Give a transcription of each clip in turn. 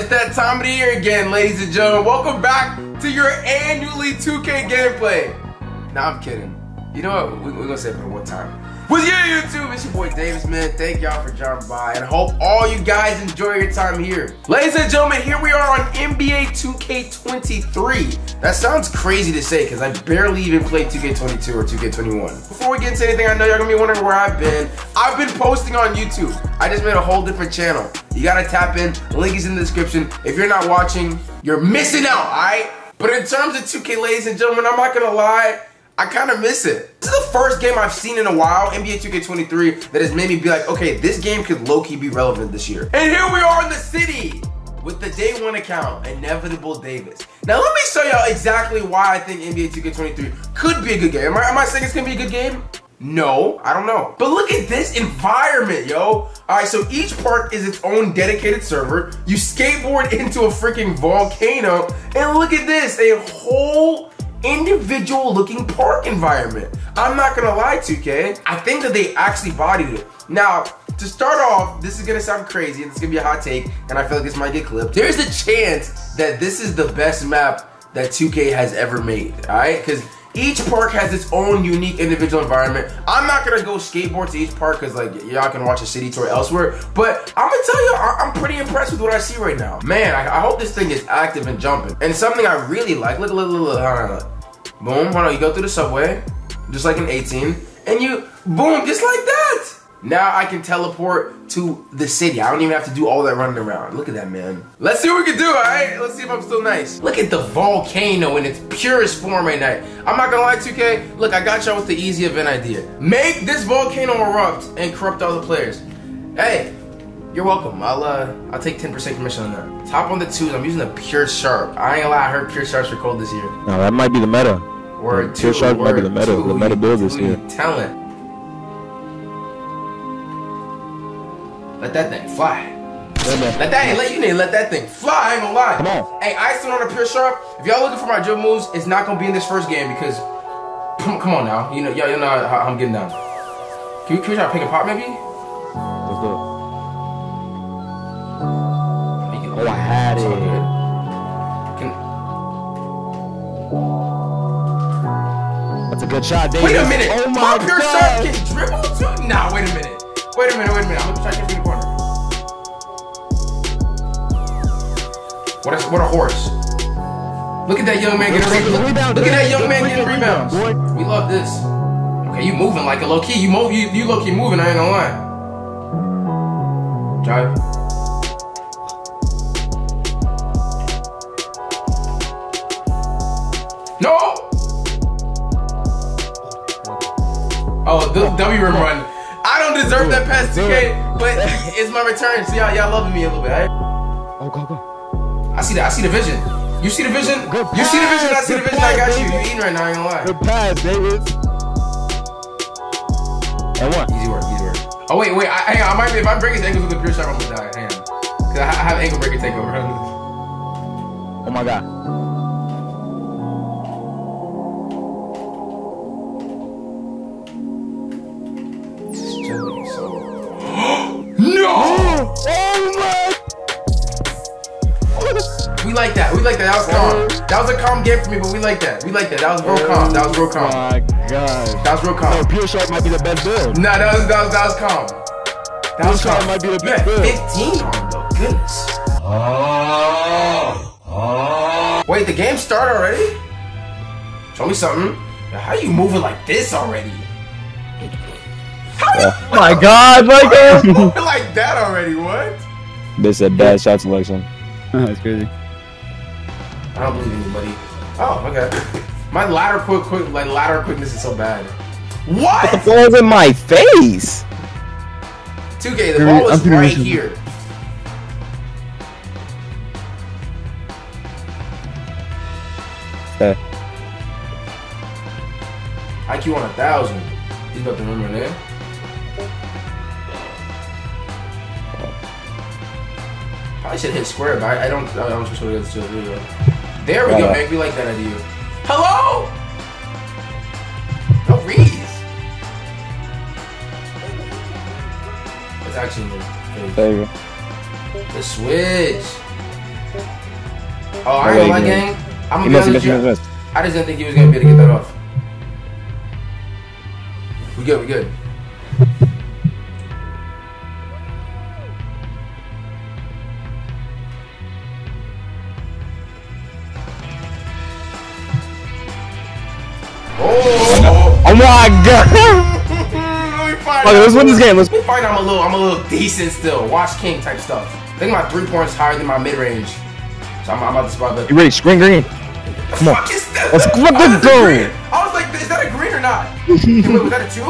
It's that time of the year again, ladies and gentlemen. Welcome back to your annually 2K gameplay. Nah, I'm kidding. You know what? We're gonna say it for one time. With you, YouTube, it's your boy Davis, man. Thank y'all for dropping by, and I hope all you guys enjoy your time here. Ladies and gentlemen, here we are on NBA 2K23. That sounds crazy to say, because I barely even played 2K22 or 2K21. Before we get into anything, I know y'all gonna be wondering where I've been. I've been posting on YouTube. I just made a whole different channel. You gotta tap in, link is in the description. If you're not watching, you're missing out, all right? But in terms of 2K, ladies and gentlemen, I'm not gonna lie, I kind of miss it. This is the first game I've seen in a while, NBA 2K23, that has made me be like, okay, this game could low-key be relevant this year. And here we are in the city with the day one account, Inevitable Davis. Now, let me show y'all exactly why I think NBA 2K23 could be a good game. Am I saying it's gonna be a good game? No, I don't know. But look at this environment, yo. All right, so each park is its own dedicated server. You skateboard into a freaking volcano, and look at this, a whole individual looking park environment. I'm not gonna lie, 2K, I think that they actually bodied it. Now, to start off, this is gonna sound crazy and it's gonna be a hot take, and I feel like this might get clipped. There's a chance that this is the best map that 2K has ever made, all right? Because each park has its own unique individual environment. I'm not gonna go skateboard to each park because, like, y'all can watch a city tour elsewhere, but I'm gonna tell you, I'm pretty impressed with what I see right now. Man, I hope this thing is active and jumping. And something I really like, look. Boom, hold on, you go through the subway, just like in 18, and you, boom, just like that. Now I can teleport to the city. I don't even have to do all that running around. Look at that, man. Let's see what we can do, all right? Let's see if I'm still nice. Look at the volcano in its purest form right now. I'm not gonna lie, 2K. Look, I got y'all with the easy event idea. Make this volcano erupt and corrupt all the players. Hey, you're welcome. I'll take 10% commission on that. Top on the twos. I'm using a pure sharp. I ain't gonna lie, I heard pure sharps were cold this year. No, that might be the meta. Word two. Pure sharp might be the meta. The meta build this year. Talent. Let that thing fly. Let that thing fly, I ain't gonna lie. Come on. Hey, I still on a pure sharp. If y'all looking for my dribble moves, it's not gonna be in this first game because, come on now. You know, y'all know how I'm getting down. Can we try to pick a pop maybe? Let's do it. Oh, I had it. That's a good shot, Davis. Wait a minute. Oh my God. Pure sharp can dribble too? Nah, wait a minute. Wait a minute. I'm gonna try to get in the corner. What a horse. Look at that young man getting rebounds. Look at that young man getting rebounds. We love this. Okay, you moving like a low key. You low key moving, I ain't gonna lie. Drive. No! Oh, the W rim run. Deserve that pass, 2K, but it's my return, so y'all loving me a little bit, all right? Oh, go. I see the vision. You see the vision? You see the vision, I see the vision, I got you. You eating right now, I ain't gonna lie. Good pass, Davis. And what? Easy work. Oh, wait, hang on, if I break his ankles with a pure shot, I'm gonna die, hang on. Because I have ankle breaker takeover. Oh my God. We like that. That was a calm game for me, but we like that. That was real calm. Oh my God. That was real calm. No, pure shot might be the best build. Nah, that was calm. Pure shot might be the best build. 15 on though, goodness. Oh. Wait, the game started already? Show me something. How you moving like this already? Oh my God, Michael! You moving like that already? What? They said bad shot selection. That's crazy. I don't believe anybody. Oh, okay. My ladder quickness is so bad. What? But the ball's in my face. 2K, the ball is right here. IQ on 1,000. He's about to remember that. Probably should hit square, but I don't just want to do it. There we go, man. We like that idea. Hello? No reads. It's actually new. The switch. Oh, I ain't gonna lie, gang. I'm gonna be honest with you. I just didn't think he was gonna be able to get that off. We good, we good. Oh, oh my god! Okay, let's win this game. Let's fight. I'm a little decent still. Watch King type stuff. I think my 3 points higher than my mid range, so I'm about to spot that. You ready? Green, green. Come on. Fuck is that? Let's go. I was like, is that a green or not? Wait, was that a two?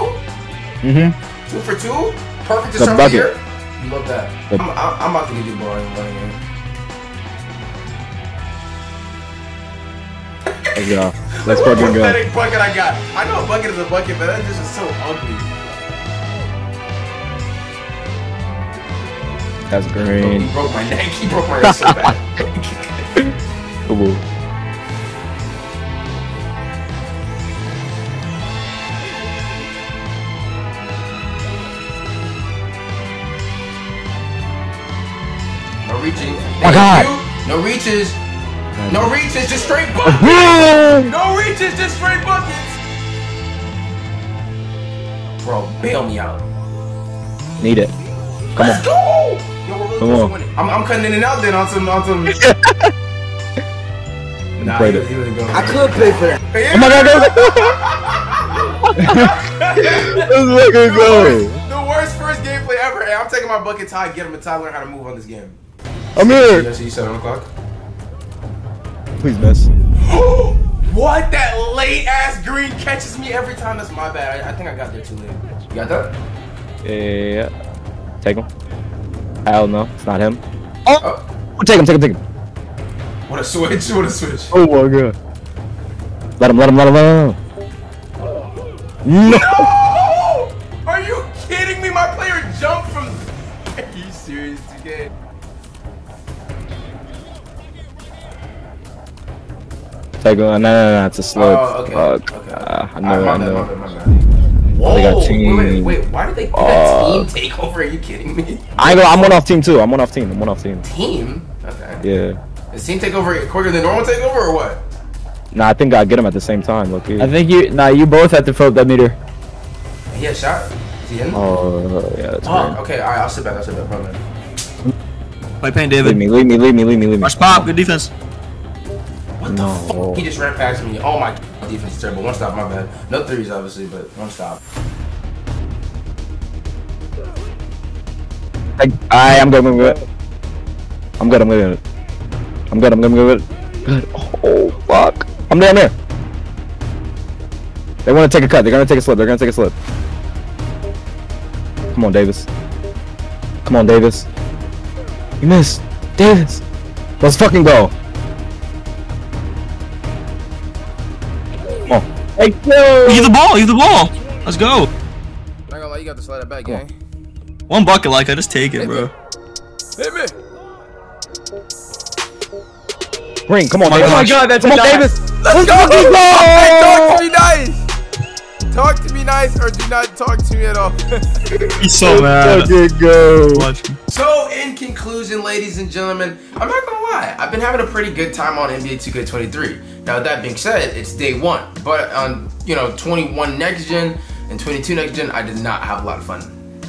Mhm. 2 for 2. Perfect to start here. You love that. I'm about to get you, boy. Yeah. Let's fucking go. What pathetic bucket I got? I know a bucket is a bucket, but that just is so ugly. That's green. He broke my neck. He broke my wrist so bad. No reaching. My God. No reaches. No reaches. Just straight buckets. No reaches. Just straight buckets. Bro, bail me out. Need it. Come Let's on. Go. I'm cutting in and out then on some. Nah, he wasn't going. I could pay for that. Oh my god, the worst first gameplay ever. Hey, I'm taking my bucket tie, get him a tie, learn how to move on this game. I'm here. Yes, you said on the clock. Please, miss. What? That late ass green catches me every time. That's my bad. I think I got there too late. You got that? Yeah. Take him. Hell no, it's not him. Oh! Take him, take him, take him. What a switch, what a switch. Oh my god. Let him, let him, let him, let him. No! Are you kidding me? My player jumped from... Are you serious, 2K? Take him, no, no, no, it's a slow. Oh, okay, okay. I know, I know. Whoa, they got team. Wait, why did they do that team takeover? Are you kidding me? I'm one off team too. I'm one off team. Team? Okay. Yeah. Is team takeover quicker than normal takeover or what? Nah, I think I get them at the same time. Look, I think you. Nah, you both have to fill up that meter. He had a shot. Is he in? Oh, yeah. That's weird. Okay. All right. I'll sit back. I'll sit back. Play pain, David. Leave me. Watch pop. Good defense. What the fuck? He just ran past me. Oh my. Defense is terrible. One stop, my bad. No threes, obviously, but one stop. I'm good. Oh, fuck. I'm down there. They want to take a cut. They're going to take a slip. Come on, Davis. You missed. Davis. Let's fucking go. Hey, you the ball, Let's go. I'm not gonna lie, you got to slide it back, gang. One bucket, like, I just take it, bro. Hit me! Green, come on, Davis. Oh my god, that's a Davis! Let's go! Talk to me nice! Talk to me nice, or do not talk to me at all. He's so mad. So, in conclusion, ladies and gentlemen, I'm not gonna lie, I've been having a pretty good time on NBA 2K23. Now that being said, it's day one, but on 21 next gen and 22 next gen, I did not have a lot of fun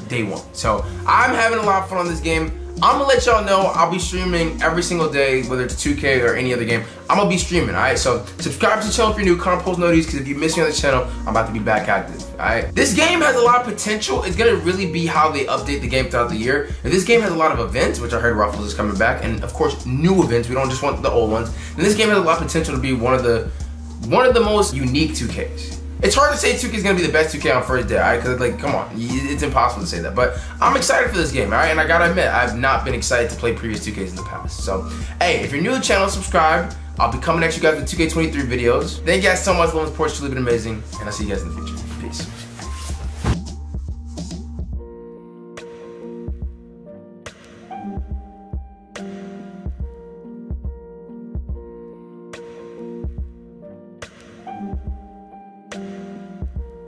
day one. So I'm having a lot of fun on this game. I'm gonna let y'all know I'll be streaming every single day, whether it's 2K or any other game. I'm gonna be streaming, all right? So subscribe to the channel if you're new, comment, post notices, because if you miss me on the channel, I'm about to be back active, all right? This game has a lot of potential. It's gonna really be how they update the game throughout the year. And this game has a lot of events, which I heard Ruffles is coming back, and of course, new events. We don't just want the old ones. And this game has a lot of potential to be one of the most unique 2Ks. It's hard to say 2K is going to be the best 2K on first day, all right? Because, like, come on. It's impossible to say that. But I'm excited for this game, all right? And I got to admit, I've not been excited to play previous 2Ks in the past. So, hey, if you're new to the channel, subscribe. I'll be coming at you guys with 2K23 videos. Thank you guys so much. Love and support. It's truly been amazing. And I'll see you guys in the future. Peace.